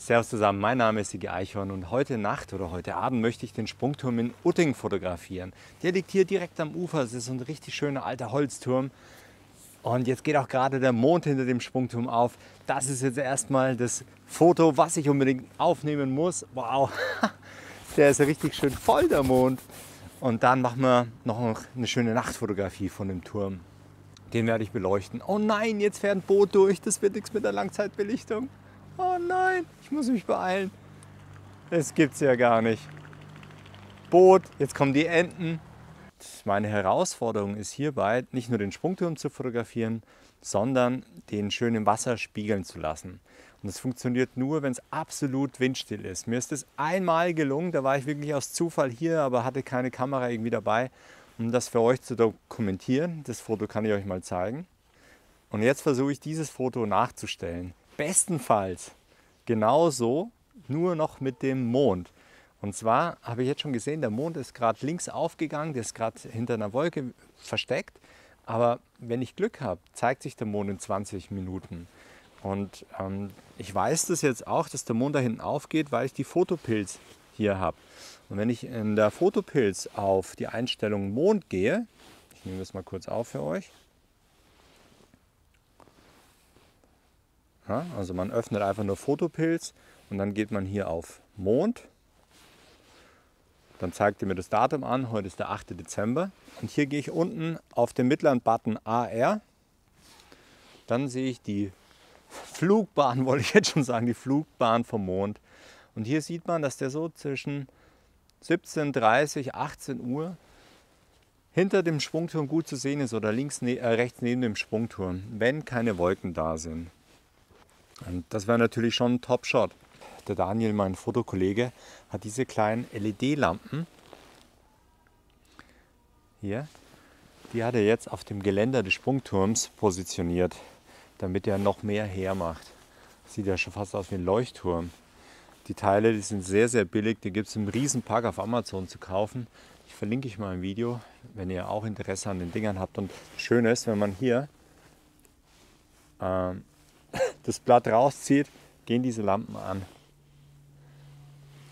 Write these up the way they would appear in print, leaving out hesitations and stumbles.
Servus zusammen, mein Name ist Sigi Eichhorn und heute Nacht oder heute Abend möchte ich den Sprungturm in Utting fotografieren. Der liegt hier direkt am Ufer, es ist so ein richtig schöner alter Holzturm und jetzt geht auch gerade der Mond hinter dem Sprungturm auf. Das ist jetzt erstmal das Foto, was ich unbedingt aufnehmen muss. Wow, der ist ja richtig schön voll, der Mond. Und dann machen wir noch eine schöne Nachtfotografie von dem Turm. Den werde ich beleuchten. Oh nein, jetzt fährt ein Boot durch, das wird nichts mit der Langzeitbelichtung. Oh nein, ich muss mich beeilen. Das gibt's ja gar nicht. Boot, jetzt kommen die Enten. Meine Herausforderung ist hierbei, nicht nur den Sprungturm zu fotografieren, sondern den schön im Wasser spiegeln zu lassen. Und das funktioniert nur, wenn es absolut windstill ist. Mir ist das einmal gelungen, da war ich wirklich aus Zufall hier, aber hatte keine Kamera irgendwie dabei, um das für euch zu dokumentieren. Das Foto kann ich euch mal zeigen. Und jetzt versuche ich, dieses Foto nachzustellen. Bestenfalls genauso, nur noch mit dem Mond. Und zwar habe ich jetzt schon gesehen, der Mond ist gerade links aufgegangen, der ist gerade hinter einer Wolke versteckt. Aber wenn ich Glück habe, zeigt sich der Mond in 20 Minuten. Und ich weiß das jetzt auch, dass der Mond da hinten aufgeht, weil ich die PhotoPills hier habe. Und wenn ich in der PhotoPills auf die Einstellung Mond gehe, ich nehme das mal kurz auf für euch. Also man öffnet einfach nur PhotoPills und dann geht man hier auf Mond. Dann zeigt ihr mir das Datum an, heute ist der 8. Dezember. Und hier gehe ich unten auf den mittleren Button AR. Dann sehe ich die Flugbahn, wollte ich jetzt schon sagen, die Flugbahn vom Mond. Und hier sieht man, dass der so zwischen 17:30, 18 Uhr hinter dem Sprungturm gut zu sehen ist oder links, rechts neben dem Sprungturm, wenn keine Wolken da sind. Und das wäre natürlich schon ein Top-Shot. Der Daniel, mein Fotokollege, hat diese kleinen LED-Lampen. Hier, die hat er jetzt auf dem Geländer des Sprungturms positioniert, damit er noch mehr hermacht. Sieht ja schon fast aus wie ein Leuchtturm. Die Teile, die sind sehr, sehr billig. Die gibt es im Riesenpack auf Amazon zu kaufen. Ich verlinke ich mal im Video, wenn ihr auch Interesse an den Dingern habt. Und schön ist, wenn man hier das Blatt rauszieht, gehen diese Lampen an.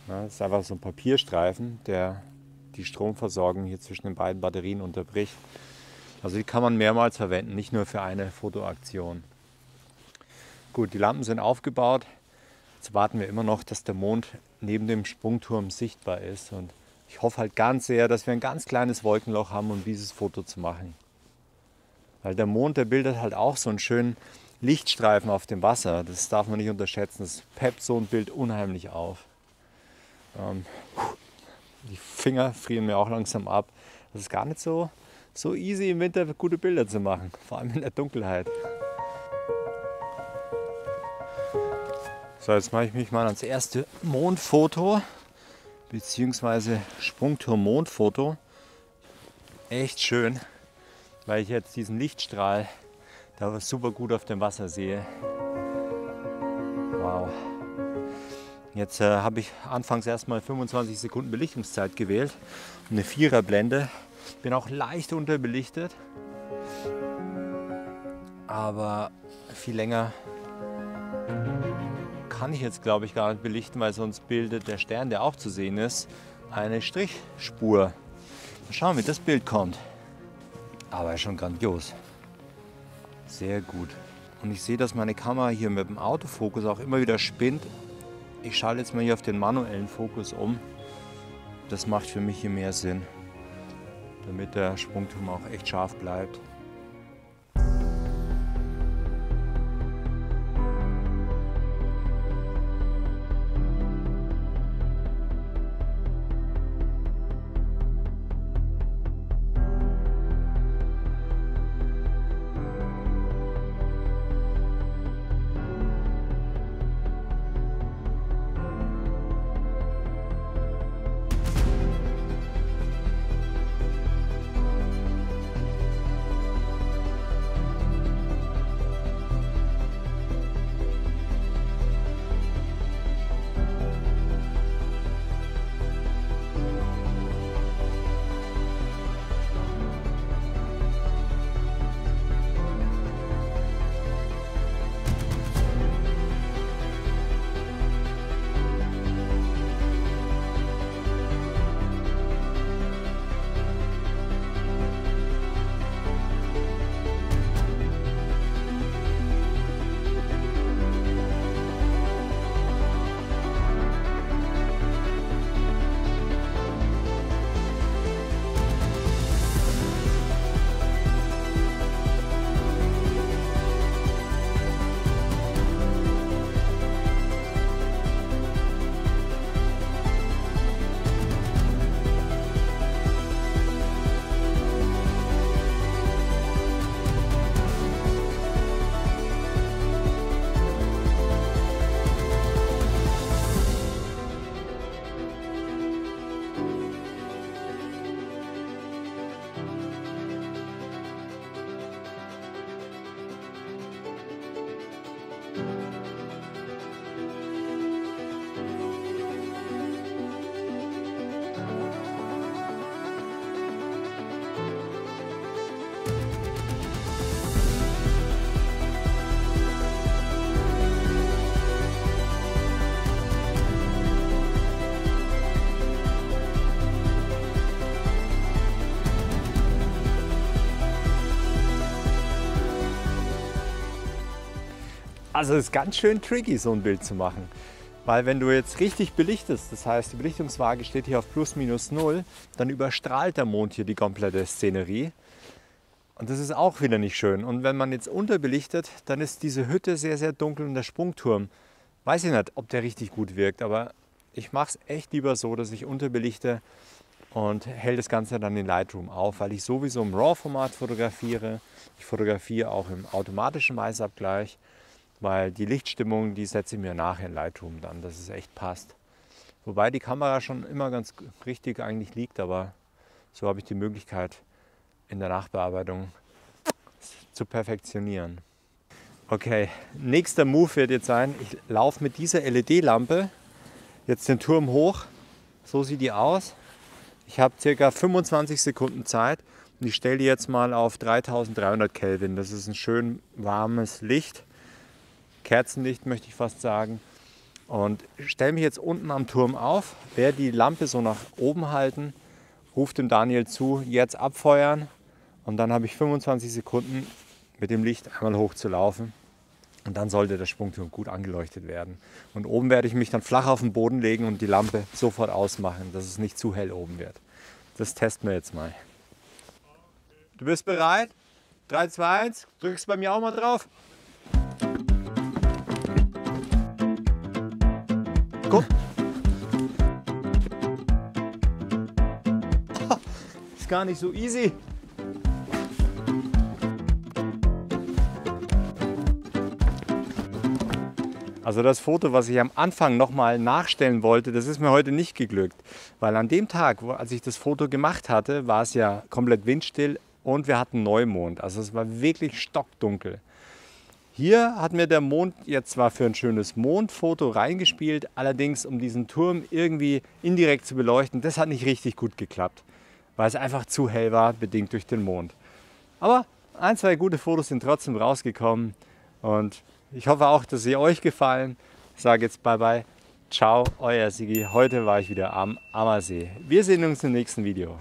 Das ist einfach so ein Papierstreifen, der die Stromversorgung hier zwischen den beiden Batterien unterbricht. Also die kann man mehrmals verwenden, nicht nur für eine Fotoaktion. Gut, die Lampen sind aufgebaut. Jetzt warten wir immer noch, dass der Mond neben dem Sprungturm sichtbar ist. Und ich hoffe halt ganz sehr, dass wir ein ganz kleines Wolkenloch haben, um dieses Foto zu machen. Weil der Mond, der bildet halt auch so einen schönen Lichtstreifen auf dem Wasser, das darf man nicht unterschätzen, das peppt so ein Bild unheimlich auf. Die Finger frieren mir auch langsam ab. Das ist gar nicht so easy im Winter gute Bilder zu machen, vor allem in der Dunkelheit. So, jetzt mache ich mich mal ans erste Mondfoto, beziehungsweise Sprungturm-Mondfoto. Echt schön, weil ich jetzt diesen Lichtstrahl da was super gut auf dem Wasser sehe. Wow. Jetzt habe ich anfangs erstmal 25 Sekunden Belichtungszeit gewählt. Eine 4er-Blende. Bin auch leicht unterbelichtet. Aber viel länger kann ich jetzt, glaube ich, gar nicht belichten, weil sonst bildet der Stern, der auch zu sehen ist, eine Strichspur. Mal schauen, wie das Bild kommt. Aber schon grandios. Sehr gut. Und ich sehe, dass meine Kamera hier mit dem Autofokus auch immer wieder spinnt. Ich schalte jetzt mal hier auf den manuellen Fokus um. Das macht für mich hier mehr Sinn, damit der Sprungturm auch echt scharf bleibt. Also es ist ganz schön tricky, so ein Bild zu machen. Weil wenn du jetzt richtig belichtest, das heißt die Belichtungswaage steht hier auf ±0, dann überstrahlt der Mond hier die komplette Szenerie. Und das ist auch wieder nicht schön. Und wenn man jetzt unterbelichtet, dann ist diese Hütte sehr, sehr dunkel und der Sprungturm, weiß ich nicht, ob der richtig gut wirkt, aber ich mache es echt lieber so, dass ich unterbelichte und hell das Ganze dann in Lightroom auf, weil ich sowieso im RAW-Format fotografiere. Ich fotografiere auch im automatischen Weißabgleich, weil die Lichtstimmung, die setze ich mir nachher in Lightroom dann, dass es echt passt. Wobei die Kamera schon immer ganz richtig eigentlich liegt, aber so habe ich die Möglichkeit, in der Nachbearbeitung zu perfektionieren. Okay, nächster Move wird jetzt sein, ich laufe mit dieser LED-Lampe jetzt den Turm hoch. So sieht die aus. Ich habe ca. 25 Sekunden Zeit und ich stelle die jetzt mal auf 3300 Kelvin. Das ist ein schön warmes Licht, Kerzenlicht möchte ich fast sagen. Und stelle mich jetzt unten am Turm auf, werde die Lampe so nach oben halten, rufe dem Daniel zu, jetzt abfeuern. Und dann habe ich 25 Sekunden mit dem Licht einmal hoch zu laufen. Und dann sollte der Sprungturm gut angeleuchtet werden. Und oben werde ich mich dann flach auf den Boden legen und die Lampe sofort ausmachen, dass es nicht zu hell oben wird. Das testen wir jetzt mal. Du bist bereit? 3, 2, 1. Drückst bei mir auch mal drauf. Guck. Ist gar nicht so easy. Also das Foto, was ich am Anfang nochmal nachstellen wollte, das ist mir heute nicht geglückt. Weil an dem Tag, als ich das Foto gemacht hatte, war es ja komplett windstill und wir hatten Neumond. Also es war wirklich stockdunkel. Hier hat mir der Mond jetzt zwar für ein schönes Mondfoto reingespielt, allerdings um diesen Turm irgendwie indirekt zu beleuchten, das hat nicht richtig gut geklappt. Weil es einfach zu hell war, bedingt durch den Mond. Aber ein, zwei gute Fotos sind trotzdem rausgekommen und ich hoffe auch, dass sie euch gefallen. Ich sage jetzt bye bye, ciao, euer Sigi. Heute war ich wieder am Ammersee. Wir sehen uns im nächsten Video.